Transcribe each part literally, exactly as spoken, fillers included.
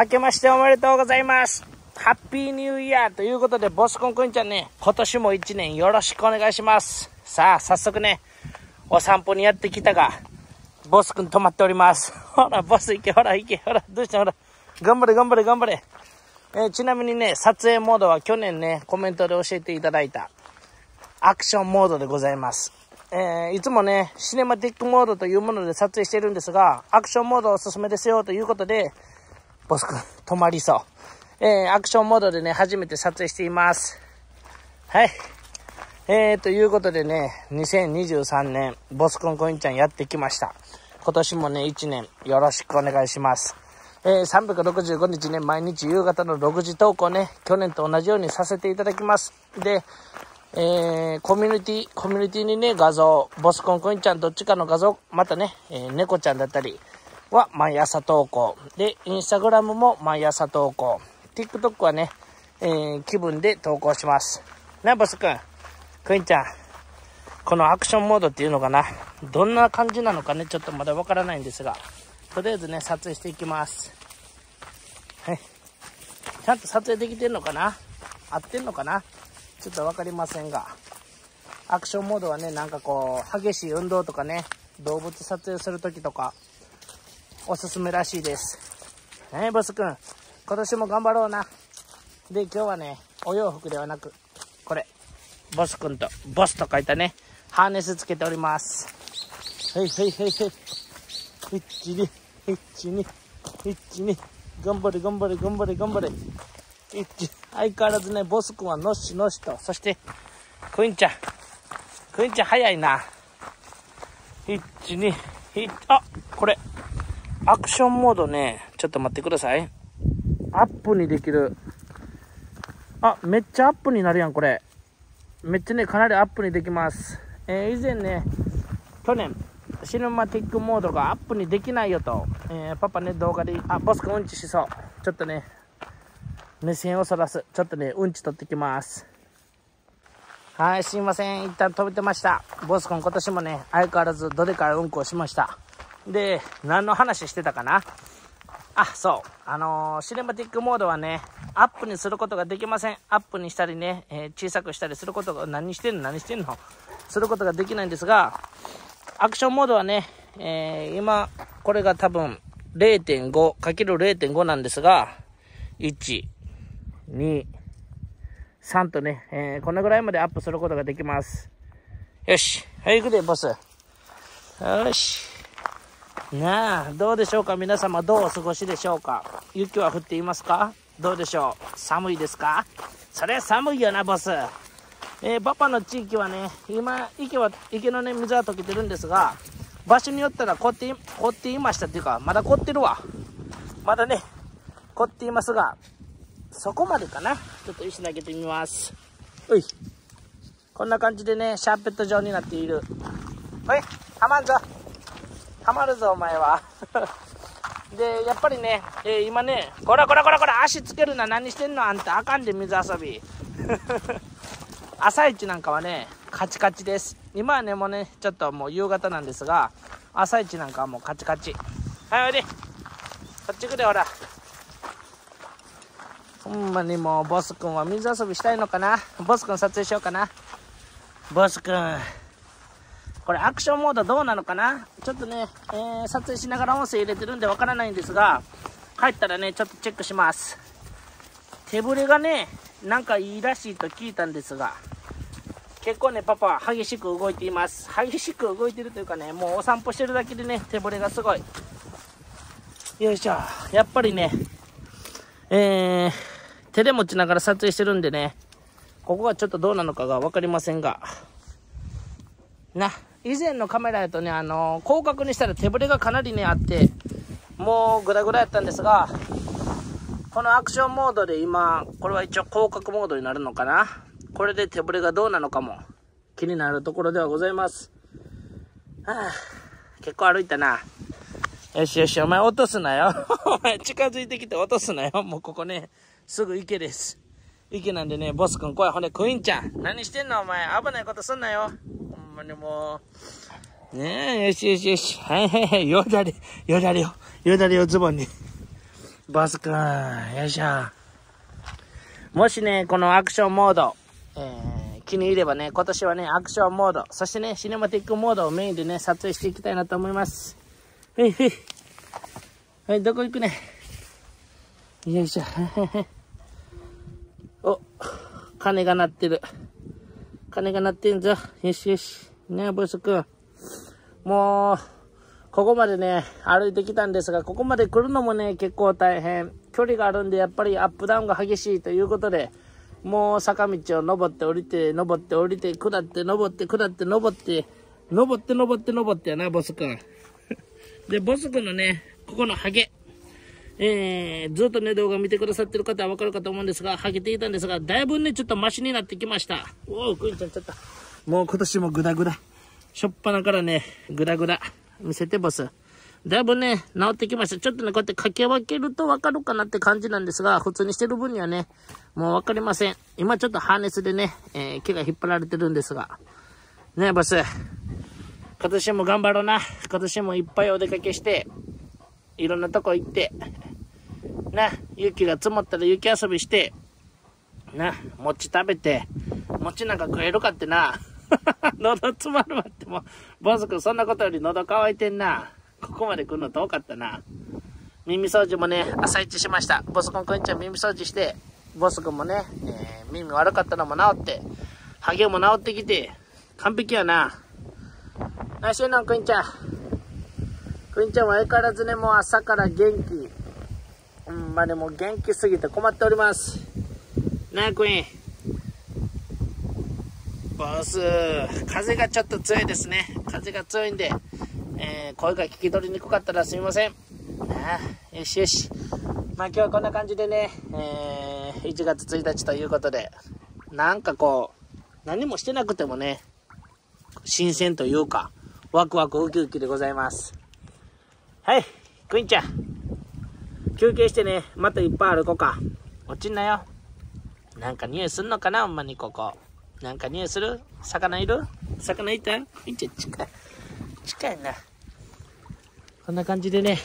明けましておめでとうございます。ハッピーニューイヤーということで、ボスコンくんちゃんね、今年も一年よろしくお願いします。さあ、早速ね、お散歩にやってきたが、ボスくん止まっております。ほら、ボス行け、ほら、行け、ほら、どうしたほら、頑張れ、頑張れ、頑張れ。えー、ちなみにね、撮影モードは去年ね、コメントで教えていただいた、アクションモードでございます。えー、いつもね、シネマティックモードというもので撮影してるんですが、アクションモードおすすめですよということで、ボスくん、止まりそう。えー、アクションモードでね、初めて撮影しています。はい。えー、ということでね、にせんにじゅうさんねん、ボスくんくんちゃんやってきました。今年もね、いちねんよろしくお願いします。えー、さんびゃくろくじゅうごにちね、毎日夕方のろくじ投稿ね、去年と同じようにさせていただきます。で、えー、コミュニティ、コミュニティにね、画像、ボスコンくんちゃんどっちかの画像、またね、えー、猫ちゃんだったりは毎朝投稿。で、インスタグラムも毎朝投稿。TikTok はね、えー、気分で投稿します。な、ボスくん。くんちゃん。このアクションモードっていうのかな。どんな感じなのかね、ちょっとまだわからないんですが。とりあえずね、撮影していきます。はい。ちゃんと撮影できてんのかな？合ってんのかな？ちょっとわかりませんが。アクションモードはね、なんかこう、激しい運動とかね、動物撮影するときとか、おすすめらしいです。ねえ、ボスくん。今年も頑張ろうな。で、今日はね、お洋服ではなく、これ、ボスくんと、ボスと書いたね、ハーネスつけております。はいはいはいはい。一、二、一、二、一、二。頑張れ頑張れ頑張れ頑張れ。相変わらずね、ボスくんはのっしのっしと、そして、くんちゃん。くんちゃん早いな。いち、に、いち、あ、これ。アクションモードね、ちょっと待ってください。アップにできる。あ、めっちゃアップになるやん、これ。めっちゃね、かなりアップにできます。えー、以前ね、去年、シネマティックモードがアップにできないよと、えー、パパね、動画で、あ、ボスくんうんちしそう。ちょっとね、目線をそらす。ちょっとね、うんち取ってきます。はい、すいません。一旦飛べてました。ボスくん今年もね、相変わらずどでかいうんこをしました。で、何の話してたかな？あ、そう。あのー、シネマティックモードはね、アップにすることができません。アップにしたりね、えー、小さくしたりすることが、何してんの何してんのすることができないんですが、アクションモードはね、えー、今、これが多分 れいてんごかけるれいてんご なんですが、いち、に、さんとね、えー、このぐらいまでアップすることができます。よし。はい、行くで、ボス。よし。なあ、どうでしょうか皆様、どうお過ごしでしょうか？雪は降っていますか？どうでしょう？寒いですか？そりゃ寒いよな、ボス。えー、パパの地域はね、今、池は、池のね、水は溶けてるんですが、場所によったら凍って、凍っていましたっていうか、まだ凍ってるわ。まだね、凍っていますが、そこまでかな。ちょっと石投げてみます。おい。こんな感じでね、シャーペット状になっている。おい、はまんぞ。はまるぞ、お前は。で、やっぱりね、えー、今ね、こらこらこらこら、足つけるな、何してんのあんた、あかんで、水遊び。朝一なんかはね、カチカチです。今はね、もうね、ちょっともう夕方なんですが、朝一なんかはもうカチカチ。はい、おいで。こっち来て、ほら。ほんまにもう、ボスくんは水遊びしたいのかな？ボスくん撮影しようかな？ボスくん。これアクションモードどうなのかな？ちょっとね、えー、撮影しながら音声入れてるんでわからないんですが、帰ったらね、ちょっとチェックします。手ぶれがね、なんかいいらしいと聞いたんですが、結構ね、パパは激しく動いています。激しく動いてるというかね、もうお散歩してるだけでね、手ぶれがすごい。よいしょ。やっぱりね、えー、手で持ちながら撮影してるんでね、ここはちょっとどうなのかが分かりませんが。な、以前のカメラだとね、あのー、広角にしたら手ぶれがかなりね、あって、もうグラグラやったんですが、このアクションモードで今、これは一応広角モードになるのかな？これで手ぶれがどうなのかも、気になるところではございます。はぁ、結構歩いたな。よしよし、お前落とすなよ。お前近づいてきて落とすなよ。もうここね、すぐ池です。池なんでね、ボスくん、怖い。ほんで、クインちゃん。何してんのお前。危ないことすんなよ。ほんまにもう。ねえ、よしよしよし。はいはいはい。よだれ、よだれを、よだれをズボンに。ボスくん、よいしょ。もしね、このアクションモード、えー、気に入ればね、今年はね、アクションモード、そしてね、シネマティックモードをメインでね、撮影していきたいなと思います。ふいふい。はい、どこ行くね。よいしょ。お、鐘が鳴ってる。鐘が鳴ってんぞ。よしよし。ね、ボスくん。もう、ここまでね、歩いてきたんですが、ここまで来るのもね、結構大変。距離があるんで、やっぱりアップダウンが激しいということで、もう坂道を登って降りて、登って降りて、下って、登って、下って、登って、登って、登って、登ってやな、ボスくん。で、ボスくんのね、ここのハゲ。えー、ずっとね、動画見てくださってる方はわかるかと思うんですが、ハゲていたんですが、だいぶね、ちょっとマシになってきました。おお、クイーンちゃんちょっと。もう今年もグダグダ。しょっぱなからね、グダグダ。見せてボス。だいぶね、治ってきました。ちょっとね、こうやってかけ分けるとわかるかなって感じなんですが、普通にしてる分にはね、もうわかりません。今ちょっとハーネスでね、えー、毛が引っ張られてるんですが。ね、ボス。今年も頑張ろうな。今年もいっぱいお出かけして、いろんなとこ行って、な、雪が積もったら雪遊びして、な、餅食べて、餅なんか食えるかってな。喉詰まるわってもう、ボスくんそんなことより喉乾いてんな。ここまで来るの遠かったな。耳掃除もね、朝一しました。ボスくんくんちゃん耳掃除して、ボスくんもね、えー、耳悪かったのも治って、ハゲも治ってきて、完璧やな。来週のくんちゃん。くんちゃんは相変わらずね、もう朝から元気。うん、まあでも元気すぎて困っております。なあ、クイーン。ボス、風がちょっと強いですね。風が強いんで、えー、声が聞き取りにくかったらすみません。ああ、よしよし。まあ今日はこんな感じでね、えー、いちがつついたちということで、なんかこう、何もしてなくてもね、新鮮というか、ワクワクウキウキでございます。はい、クイーンちゃん。休憩してね、またいっぱい歩こうか。落ちんなよ。なんか匂いすんのかな、ほんまにここ。なんか匂いする？魚いる？魚いた？いっちゃ近い。近いな。こんな感じでね、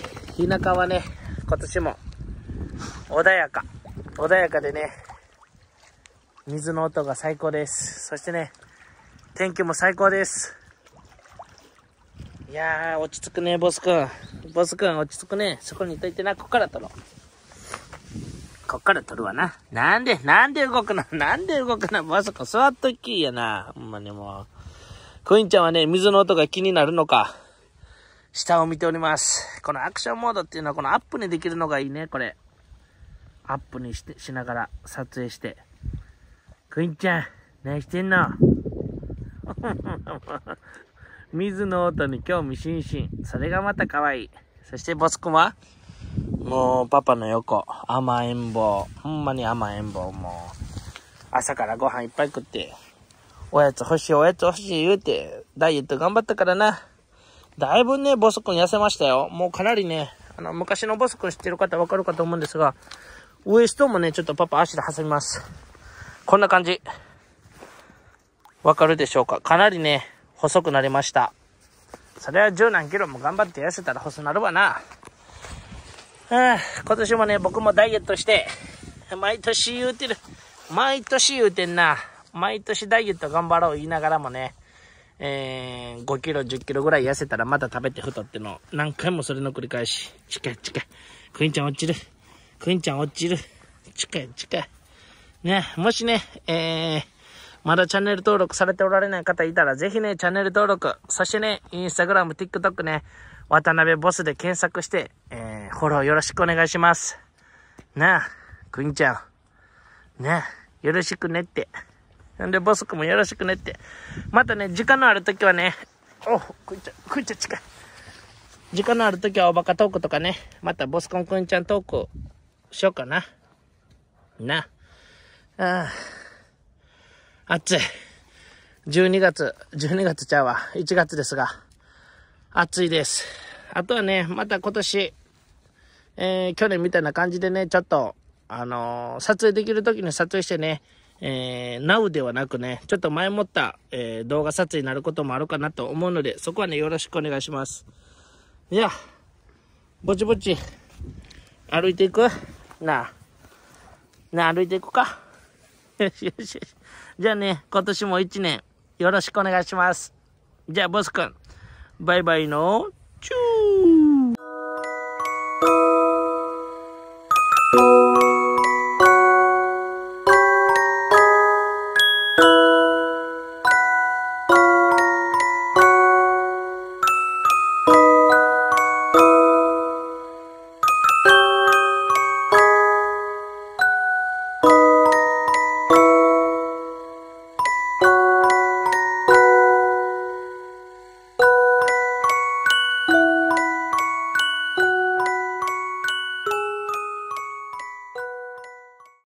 田舎はね、今年も穏やか。穏やかでね、水の音が最高です。そしてね、天気も最高です。いやー、落ち着くね、ボスくん。ボスくん、落ち着くね。そこにいといてな、こっから取ろう。こっから取るわな。なんで、なんで動くのなんで動くのボスくん、座っときやな。ほんまにもう。クイーンちゃんはね、水の音が気になるのか、下を見ております。このアクションモードっていうのは、このアップにできるのがいいね、これ。アップにして、しながら撮影して。クイーンちゃん、何してんの水の音に興味津々。それがまた可愛い。そしてボスくんはもうパパの横。甘えん坊。ほんまに甘えん坊。もう。朝からご飯いっぱい食って。おやつ欲しい、おやつ欲しい言うて。ダイエット頑張ったからな。だいぶね、ボスくん痩せましたよ。もうかなりね、あの、昔のボスくん知ってる方わかるかと思うんですが、ウエストもね、ちょっとパパ足で挟みます。こんな感じ。わかるでしょうか。かなりね、細くなりました。それは十何キロも頑張って痩せたら細なるわな。はあ、今年もね、僕もダイエットして、毎年言うてる。毎年言うてんな。毎年ダイエット頑張ろう言いながらもね、えー、ごキロ、じゅっキロぐらい痩せたらまた食べて太っての。何回もそれの繰り返し。近い近い。クイーンちゃん落ちる。クイーンちゃん落ちる。近い近い。ね、もしね、えー、まだチャンネル登録されておられない方いたら、ぜひね、チャンネル登録。そしてね、インスタグラム、TikTok ね、渡辺ボスで検索して、えー、フォローよろしくお願いします。なあ、クイーンちゃん。ね、よろしくねって。なんで、ボスくんもよろしくねって。またね、時間のあるときはね、おう、クイーンちゃん、クイーンちゃん近い。時間のあるときはおバカトークとかね、またボスくんクイーンちゃんトークしようかな。なあ。ああ。暑い。じゅうにがつ、じゅうにがつちゃうわ。いちがつですが、暑いです。あとはね、また今年、えー、去年みたいな感じでね、ちょっと、あのー、撮影できる時に撮影してね、えー、ナウ ではなくね、ちょっと前もった、えー、動画撮影になることもあるかなと思うので、そこはね、よろしくお願いします。いや、ぼちぼち、歩いていくなあ。なあ、歩いていくか。よしよしよし。じゃあね、今年も一年よろしくお願いします。じゃあ、ボス君、バイバイの。